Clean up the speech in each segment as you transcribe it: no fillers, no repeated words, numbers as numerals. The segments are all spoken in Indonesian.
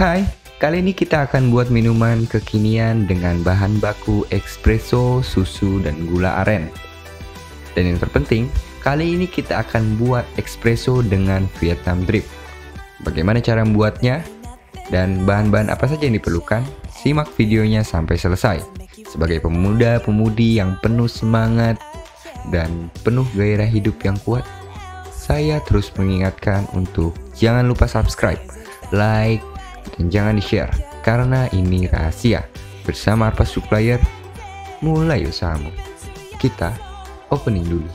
Hai, kali ini kita akan buat minuman kekinian dengan bahan baku espresso, susu, dan gula aren. Dan yang terpenting, kali ini kita akan buat espresso dengan Vietnam drip. Bagaimana cara membuatnya? Dan bahan-bahan apa saja yang diperlukan? Simak videonya sampai selesai. Sebagai pemuda-pemudi yang penuh semangat dan penuh gairah hidup yang kuat, saya terus mengingatkan untuk jangan lupa subscribe, like, dan jangan di-share, karena ini rahasia. Bersama Arfa Suppliers, mulai usahamu. Kita opening dulu.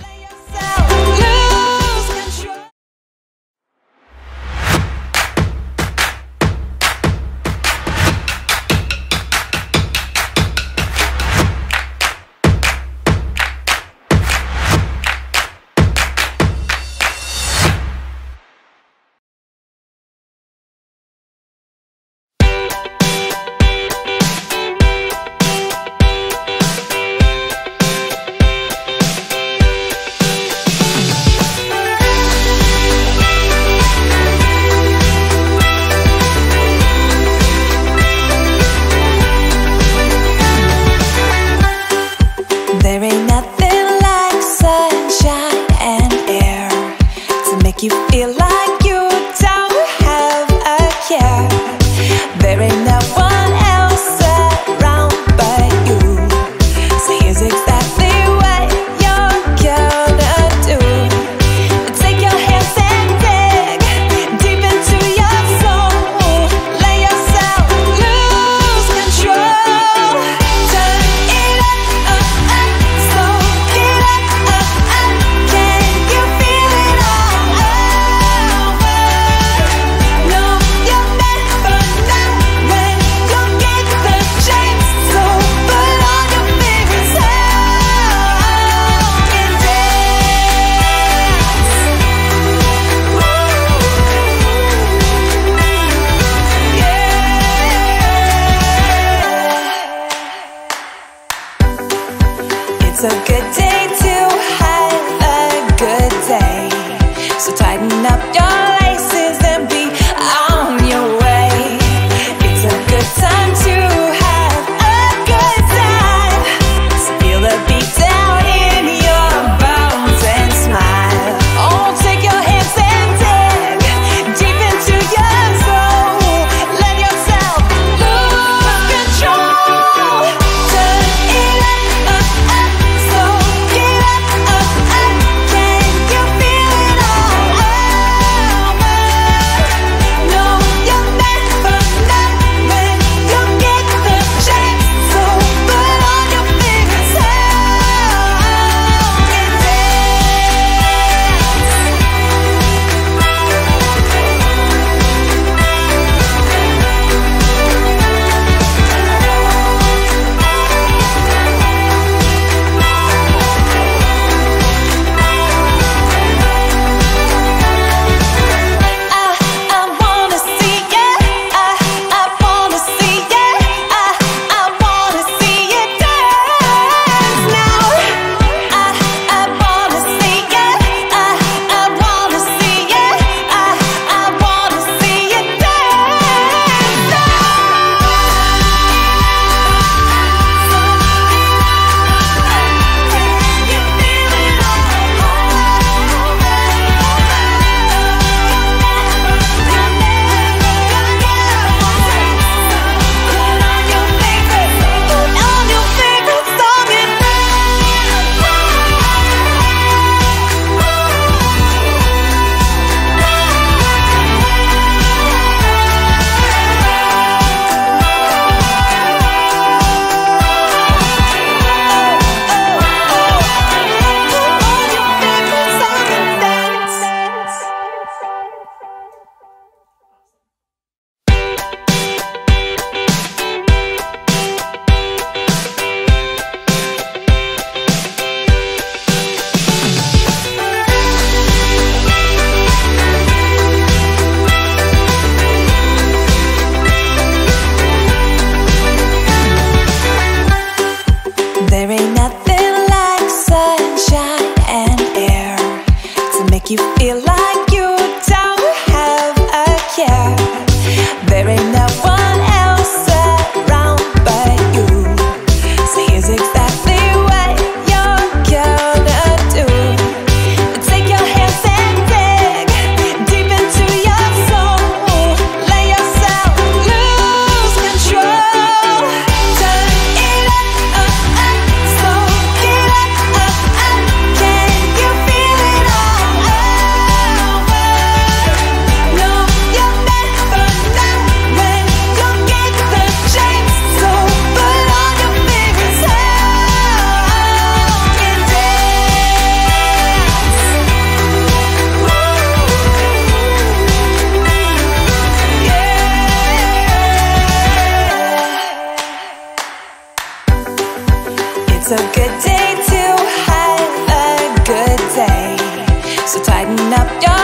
đạp cho